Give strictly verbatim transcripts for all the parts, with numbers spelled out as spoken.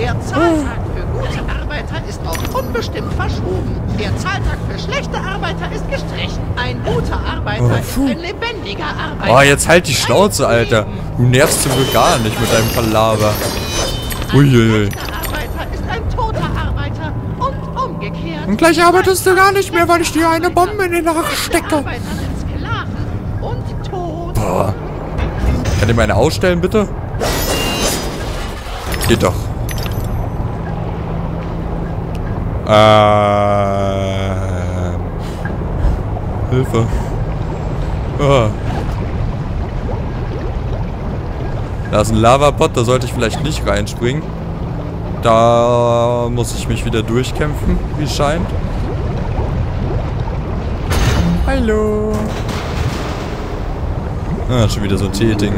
Der Zahltag für gute Arbeiter ist auf unbestimmt verschoben. Der Zahltag für schlechte Arbeiter ist gestrichen. Ein guter Arbeiter ist ein lebendiger Arbeiter. Oh, jetzt halt die Schnauze, Alter. Du nervst zum Glück gar nicht mit deinem Palaver. Uiuiui. Und gleich arbeitest du gar nicht mehr, weil ich dir eine Bombe in den Rachen stecke. Boah. Kann ich meine ausstellen, bitte? Geht doch. Ähm. Hilfe. Oh. Da ist ein Lavapot, da sollte ich vielleicht nicht reinspringen. Da muss ich mich wieder durchkämpfen, wie es scheint. Hallo. Ah, schon wieder so ein Tee-Ding.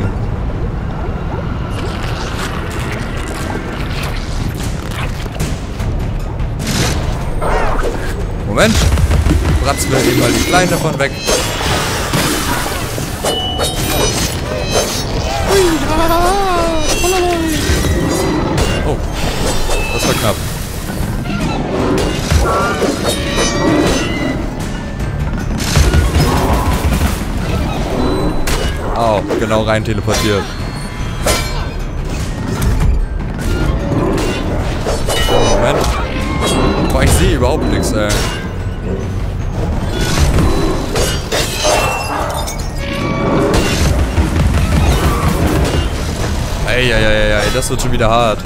Moment. Bratzen wir eben mal die Kleinen davon weg. Oh. Das war knapp. Au, genau rein teleportiert. Moment. Boah, ich sehe überhaupt nichts, ey. Ey, ey, ey, ey, das wird schon wieder hart.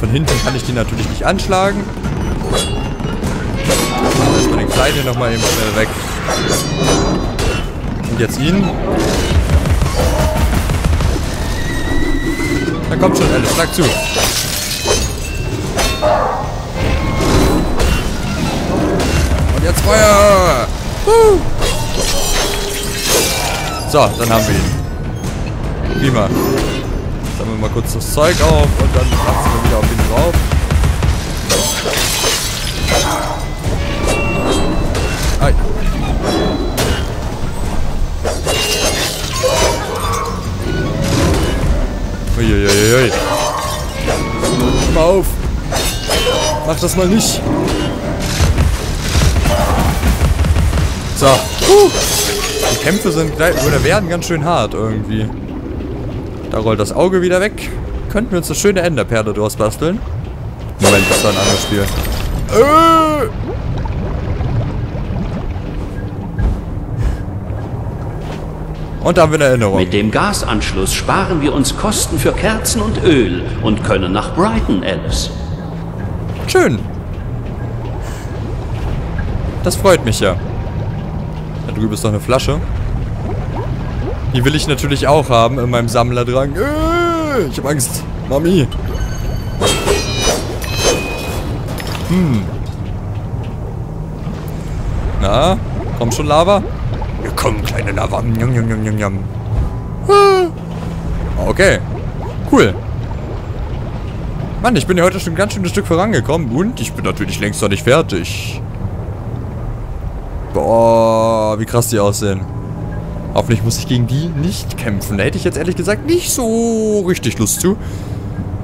Von hinten kann ich die natürlich nicht anschlagen. Lass mal den Kleinen hier nochmal eben schnell weg. Und jetzt ihn. Da kommt schon, Alice, schlag zu. Und jetzt Feuer! Woo. So, dann haben wir ihn. Prima. Sammeln wir mal kurz das Zeug auf und dann passen wir wieder auf ihn drauf. Ei. Uiuiui. Mach mal auf. Mach das mal nicht. So. Puh. Die Kämpfe sind gleich, oder werden ganz schön hart irgendwie. Da rollt das Auge wieder weg. Könnten wir uns eine schöne Enderperle draus basteln? Moment, das war ein anderes Spiel. Äh. Und da haben wir eine Erinnerung. Mit dem Gasanschluss sparen wir uns Kosten für Kerzen und Öl und können nach Brighton, Alice. Schön. Das freut mich ja. Da drüben ist noch eine Flasche. Die will ich natürlich auch haben in meinem Sammlerdrang. Äh, ich hab Angst. Mami. Hm. Na? Komm schon, Lava? Ja, komm, kleine Lava. Njam, njam, njam, njam. Okay. Cool. Mann, ich bin ja heute schon ganz schön ein Stück vorangekommen. Und ich bin natürlich längst noch nicht fertig. Boah, wie krass die aussehen. Hoffentlich muss ich gegen die nicht kämpfen. Da hätte ich jetzt ehrlich gesagt nicht so richtig Lust zu.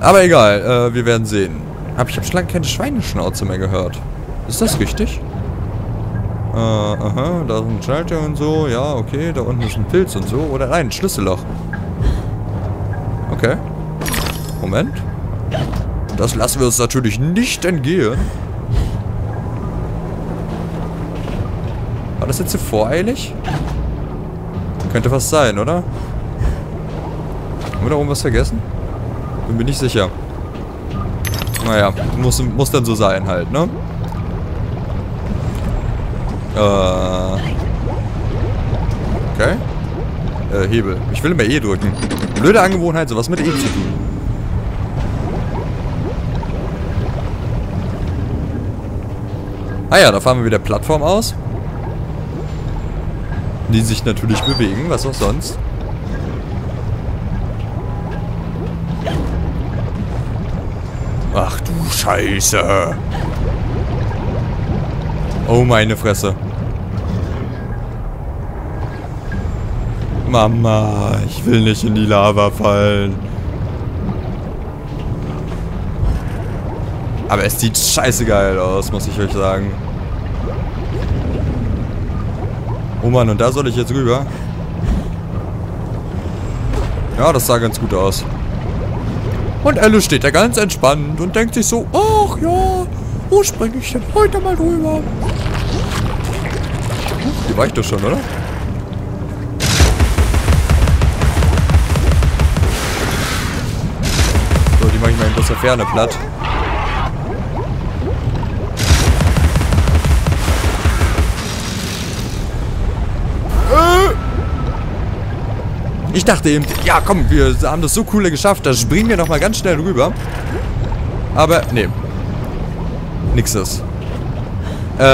Aber egal, äh, wir werden sehen. Aber ich habe schon lange keine Schweineschnauze mehr gehört. Ist das richtig? Äh, aha, da ist ein Schalter und so. Ja, okay, da unten ist ein Pilz und so. Oder nein, ein Schlüsselloch. Okay. Moment. Das lassen wir uns natürlich nicht entgehen. War das jetzt so voreilig? Könnte was sein, oder? Haben wir da oben was vergessen? Bin mir nicht sicher. Naja, muss, muss dann so sein halt, ne? Äh. Okay. Äh, Hebel. Ich will immer E drücken. Blöde Angewohnheit, sowas mit E zu tun. Ah ja, da fahren wir wieder Plattform aus. Die sich natürlich bewegen, was auch sonst. Ach du Scheiße. Oh meine Fresse. Mama, ich will nicht in die Lava fallen. Aber es sieht scheiße geil aus, muss ich euch sagen. Oh Mann, und da soll ich jetzt rüber? Ja, das sah ganz gut aus. Und Alice steht da ganz entspannt und denkt sich so, ach ja, wo springe ich denn heute mal drüber? Die weicht doch schon, oder? So, die mache ich mal in großer Ferne platt. Ich dachte eben, ja komm, wir haben das so coole geschafft, da springen wir nochmal ganz schnell rüber. Aber, nee. Nix ist. Äh,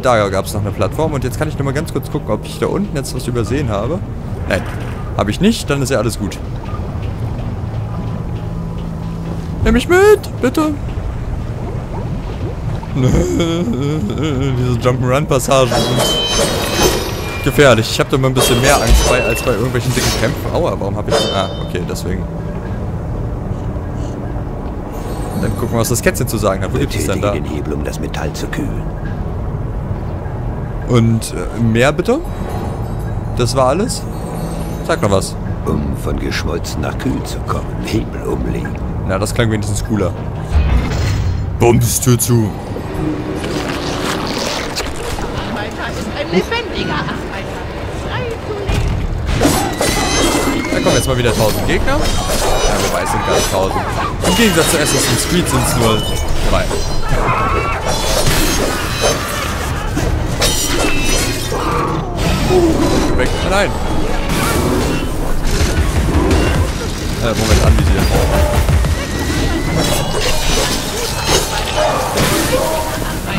da gab es noch eine Plattform und jetzt kann ich nochmal ganz kurz gucken, ob ich da unten jetzt was übersehen habe. Nein, habe ich nicht, dann ist ja alles gut. Nimm mich mit, bitte. Diese Jump'n'Run-Passagen sind gefährlich. Ich habe da mal ein bisschen mehr Angst bei, als bei irgendwelchen dicken Kämpfen. Aua, warum habe ich... Ah, okay, deswegen. Und dann gucken wir, was das Kätzchen zu sagen hat. Wo gibt es denn da? Den Hebel, um das Metall zu kühlen. Und äh, mehr bitte? Das war alles? Sag noch was. Um von geschmolzen nach kühl zu kommen, Hebel umlegen. Na, das klang wenigstens cooler. Bums, Tür zu. Malta ist ein lebendiger Affe. Da kommen jetzt mal wieder tausend Gegner. Ja, wobei es sind gar nicht tausend. Im Gegensatz zu Assassin's Creed sind es nur drei. Uh, weg. Nein. Äh, Moment, anvisieren.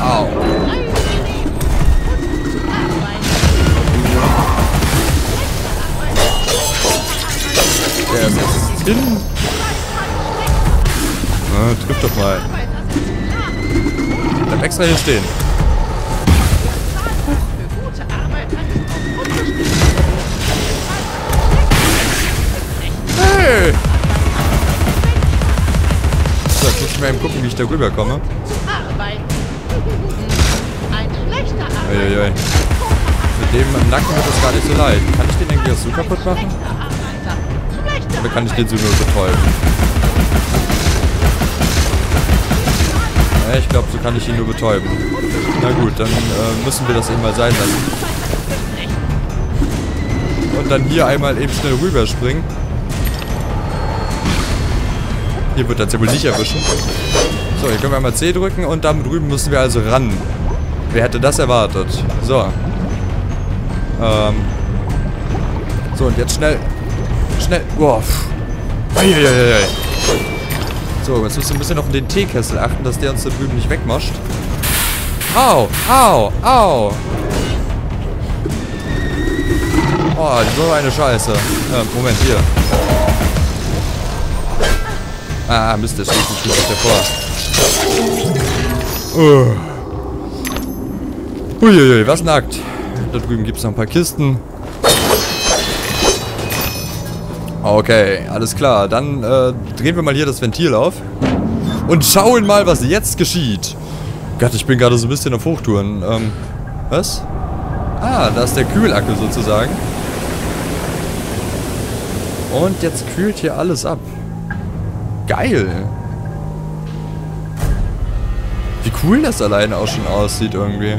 Au. Der ist jetzt hin. Na, trifft doch mal. Ich bleib extra hier stehen. Hey! So, jetzt muss ich mal eben gucken, wie ich da rüberkomme. Uiuiui. Mit dem Nacken wird das gar nicht so leicht. Kann ich den irgendwie so kaputt machen? Oder kann ich den so nur betäuben? Ja, ich glaube, so kann ich ihn nur betäuben. Na gut, dann äh, müssen wir das eben mal sein lassen. Und dann hier einmal eben schnell rüberspringen. Hier wird er ja wohl nicht erwischen. So, hier können wir einmal C drücken und dann drüben müssen wir also ran. Wer hätte das erwartet? So. Ähm. So, und jetzt schnell... Schnell. Wow. So, jetzt müssen wir ein bisschen auf den Teekessel achten, dass der uns da drüben nicht wegmascht. Au, au, au. Oh, so eine Scheiße. Ja, Moment, hier. Ah, Mist, der steht nicht davor. Uh. Uiuiui, was nackt. Da drüben gibt es noch ein paar Kisten. Okay, alles klar. Dann äh, drehen wir mal hier das Ventil auf und schauen mal, was jetzt geschieht. Gott, ich bin gerade so ein bisschen auf Hochtouren. Ähm, was? Ah, da ist der Kühlakku sozusagen. Und jetzt kühlt hier alles ab. Geil. Wie cool das alleine auch schon aussieht irgendwie.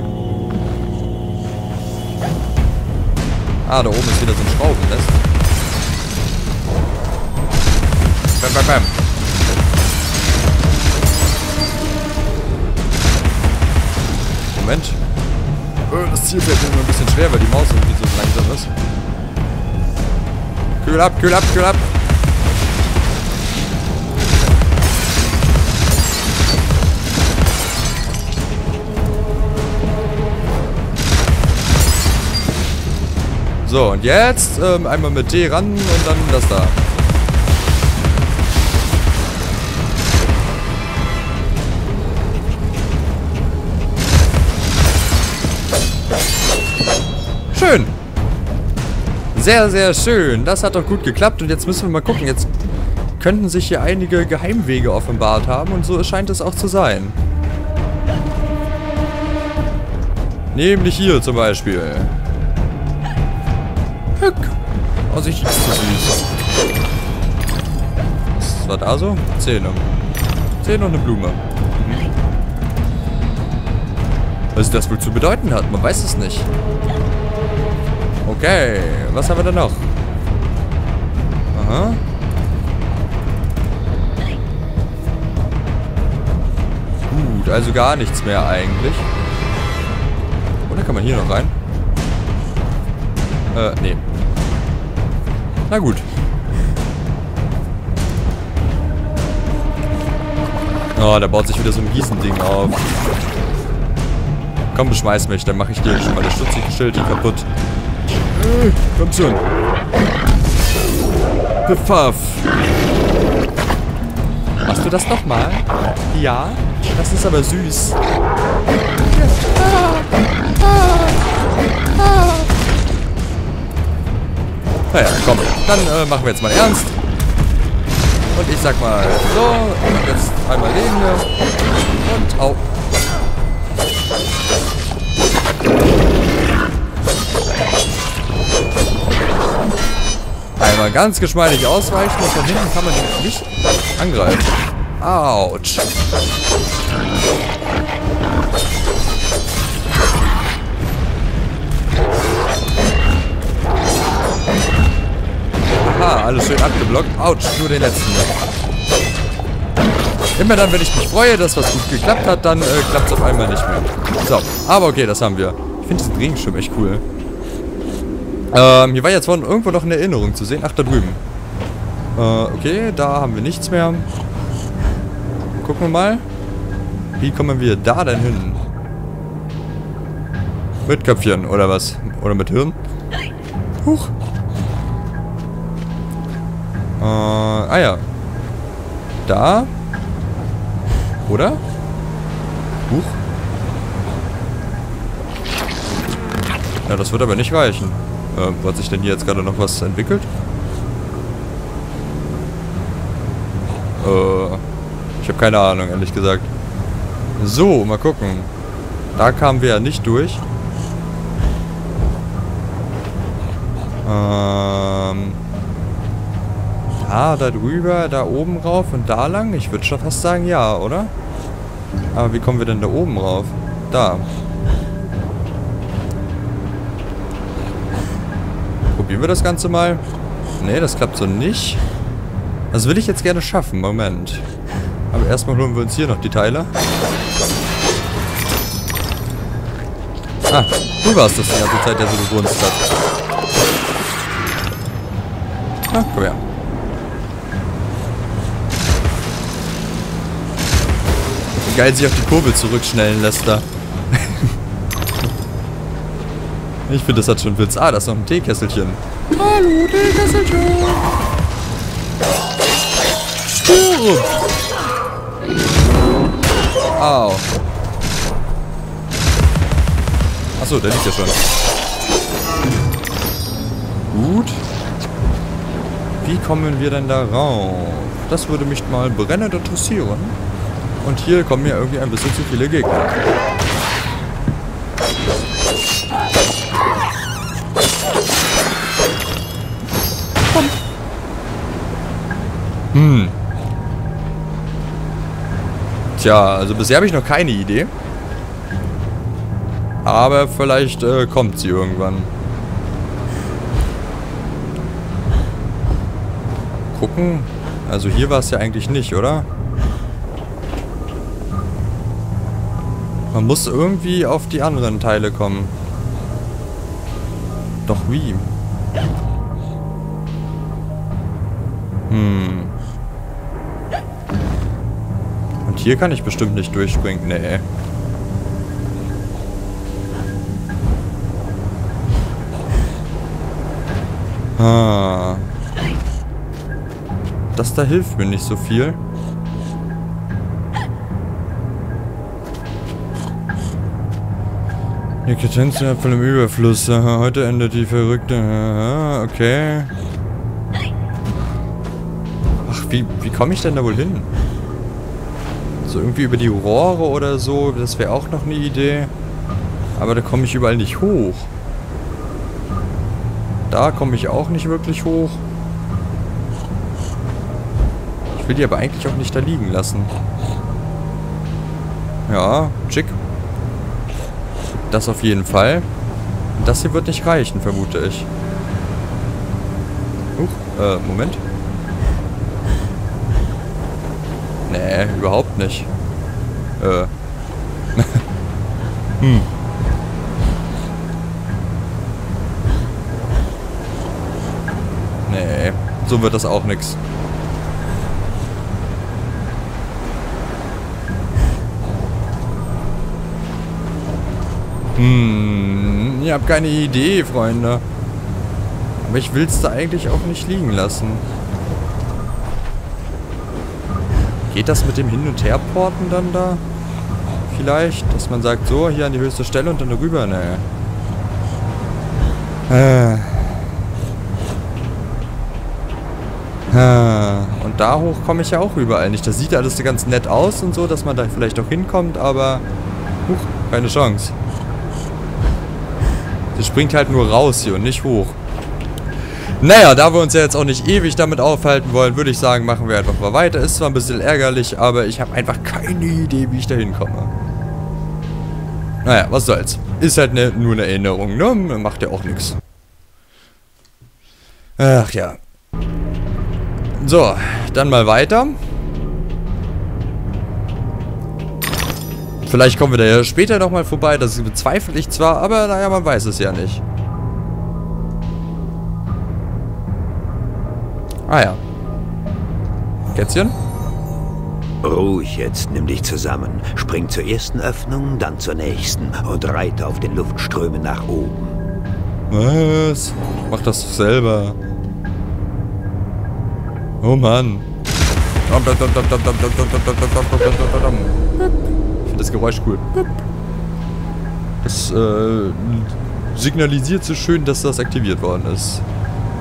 Ah, da oben ist wieder so ein Schraubennest. Bam, bam, bam. Moment. Das Zielfeld wird mir ein bisschen schwer, weil die Maus irgendwie so langsam ist. Kühl ab, kühl ab, kühl ab. So, und jetzt ähm, einmal mit D ran und dann das da. Schön. Sehr, sehr schön. Das hat doch gut geklappt. Und jetzt müssen wir mal gucken. Jetzt könnten sich hier einige Geheimwege offenbart haben und so scheint es auch zu sein. Nämlich hier zum Beispiel. Hück. Oh, sich ist so süß. Was war da so? Zähne. Zähne und eine Blume. Mhm. Was das wohl zu bedeuten hat, man weiß es nicht. Okay, was haben wir denn noch? Aha. Gut, also gar nichts mehr eigentlich. Oder kann man hier noch rein? Äh, nee. Na gut. Oh, da baut sich wieder so ein Riesending auf. Komm, beschmeiß mich, dann mache ich dir schon mal das stutzige Schild hier kaputt. Äh, komm schon. Befaff. Machst du das nochmal? Ja? Das ist aber süß. Naja, komm. Dann äh, machen wir jetzt mal ernst. Und ich sag mal so. Jetzt einmal den hier. Und au. Einmal ganz geschmeidig ausweichen und von hinten kann man den nicht angreifen. Autsch. Aha, alles schön abgeblockt. Autsch, nur den letzten. Immer dann, wenn ich mich freue, dass was gut geklappt hat, dann äh, klappt es auf einmal nicht mehr. So, aber okay, das haben wir. Ich finde diesen Regenschirm echt cool. Ähm, hier war jetzt vorhin irgendwo noch eine Erinnerung zu sehen. Ach, da drüben. Äh, okay, da haben wir nichts mehr. Gucken wir mal. Wie kommen wir da denn hin? Mit Köpfchen, oder was? Oder mit Hirn? Huch. Äh, ah ja. Da. Oder? Huch. Ja, das wird aber nicht reichen. Ähm, hat sich denn hier jetzt gerade noch was entwickelt? Äh, ich habe keine Ahnung, ehrlich gesagt. So, mal gucken. Da kamen wir ja nicht durch. Ähm, da, da drüber, da oben rauf und da lang? Ich würde schon fast sagen, ja, oder? Aber wie kommen wir denn da oben rauf? Da. Probieren wir das Ganze mal. Ne, das klappt so nicht. Das will ich jetzt gerne schaffen. Moment. Aber erstmal holen wir uns hier noch die Teile. Ah, du warst das die ganze Zeit, der so gewunst hat. Ah, komm her. Wie geil sich auf die Kurbel zurückschnellen lässt da. Ich finde, das hat schon Witz. Ah, das ist noch ein Teekesselchen. Hallo, Teekesselchen. Oh. Au. Achso, der liegt ja schon. Gut. Wie kommen wir denn da rauf? Das würde mich mal brennend interessieren. Und hier kommen mir irgendwie ein bisschen zu viele Gegner. Hm. Tja, also bisher habe ich noch keine Idee. Aber vielleicht äh, kommt sie irgendwann. Gucken. Also hier war es ja eigentlich nicht, oder? Man muss irgendwie auf die anderen Teile kommen. Doch wie? Hm. Und hier kann ich bestimmt nicht durchspringen. Nee. Ah. Das da hilft mir nicht so viel. Die Kettenzen von dem Überfluss. Heute endet die Verrückte. Okay. wie, wie komme ich denn da wohl hin? So irgendwie über die Rohre oder so, das wäre auch noch eine Idee. Aber da komme ich überall nicht hoch. Da komme ich auch nicht wirklich hoch. Ich will die aber eigentlich auch nicht da liegen lassen. Ja, schick. Das auf jeden Fall. Das hier wird nicht reichen, vermute ich. Uh, äh, Moment. Nee, überhaupt nicht. Äh. Hm. Nee, so wird das auch nix. Hm, ich habe keine Idee, Freunde. Aber ich will es da eigentlich auch nicht liegen lassen. Geht das mit dem Hin- und Herporten dann da? Vielleicht, dass man sagt, so, hier an die höchste Stelle und dann rüber, ne? Äh. Äh. Und da hoch komme ich ja auch überall nicht. Das sieht alles so ganz nett aus und so, dass man da vielleicht auch hinkommt, aber... Huch, keine Chance. Das springt halt nur raus hier und nicht hoch. Naja, da wir uns ja jetzt auch nicht ewig damit aufhalten wollen, würde ich sagen, machen wir einfach mal weiter. Ist zwar ein bisschen ärgerlich, aber ich habe einfach keine Idee, wie ich da hinkomme. Naja, was soll's. Ist halt ne, nur eine Erinnerung, ne? Macht ja auch nichts. Ach ja. So, dann mal weiter. Vielleicht kommen wir da ja später nochmal vorbei, das bezweifle ich zwar, aber naja, man weiß es ja nicht. Ah ja. Kätzchen? Ruhig jetzt, nimm dich zusammen. Spring zur ersten Öffnung, dann zur nächsten und reite auf den Luftströmen nach oben. Was? Mach das doch selber. Oh Mann. Das Geräusch cool. Das äh, signalisiert so schön, dass das aktiviert worden ist.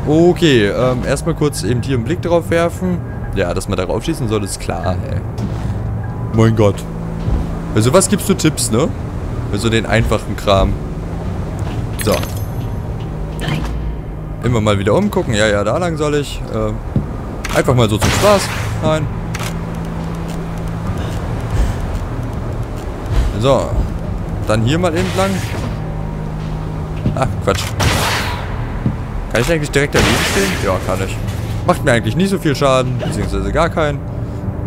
Okay, ähm, erstmal kurz eben hier einen Blick drauf werfen. Ja, dass man da raufschießen soll, ist klar, ey. Mein Gott. Also was gibst du Tipps, ne? Also den einfachen Kram. So. Immer mal wieder umgucken. Ja, ja, da lang soll ich. Äh, einfach mal so zum Spaß. Nein. So, dann hier mal eben lang. Ach, Quatsch. Kann ich eigentlich direkt daneben stehen? Ja, kann ich. Macht mir eigentlich nicht so viel Schaden, beziehungsweise gar keinen.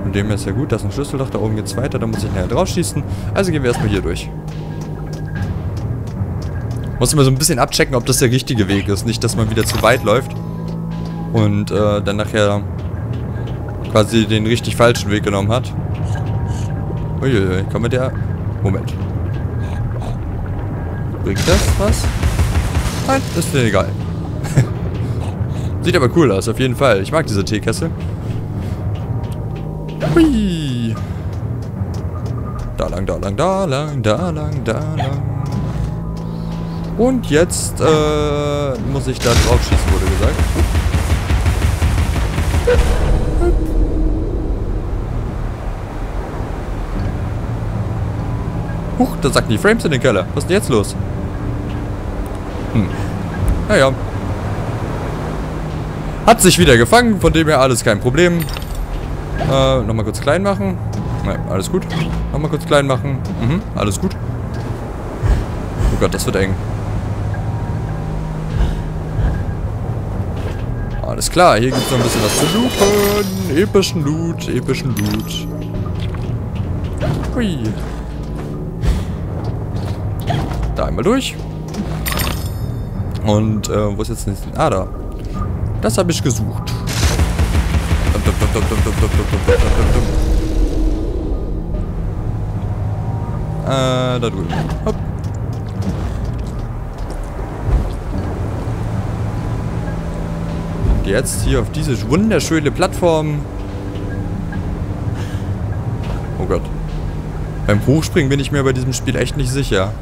Und dem ist ja gut, dass ein Schlüsselloch da oben geht's weiter, da muss ich nachher drauf schießen. Also gehen wir erstmal hier durch. Muss immer so ein bisschen abchecken, ob das der richtige Weg ist. Nicht, dass man wieder zu weit läuft. Und äh, dann nachher quasi den richtig falschen Weg genommen hat. Uiuiui, kann man der... Moment. Bringt das was? Nein, ist mir egal. Sieht aber cool aus, auf jeden Fall. Ich mag diese Teekessel. Hui. Da lang, da lang, da lang, da lang, da lang. Und jetzt äh, muss ich da drauf schießen, wurde gesagt. Huch, da sacken die Frames in den Keller. Was ist denn jetzt los? Hm. Naja. Hat sich wieder gefangen, von dem her alles kein Problem. Äh, nochmal kurz klein machen. Ja, alles gut. Nochmal kurz klein machen. Mhm, alles gut. Oh Gott, das wird eng. Alles klar, hier gibt es noch ein bisschen was zu looten. Epischen Loot, epischen Loot. Hui. Da einmal durch. Und äh, wo ist jetzt nicht? Ah, da. Das habe ich gesucht. Äh, da drüben. Hopp. Und jetzt hier auf diese wunderschöne Plattform. Oh Gott. Beim Hochspringen bin ich mir bei diesem Spiel echt nicht sicher,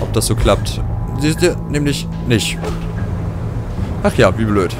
ob das so klappt. Siehst du, nämlich nicht. Ach ja, wie blöd.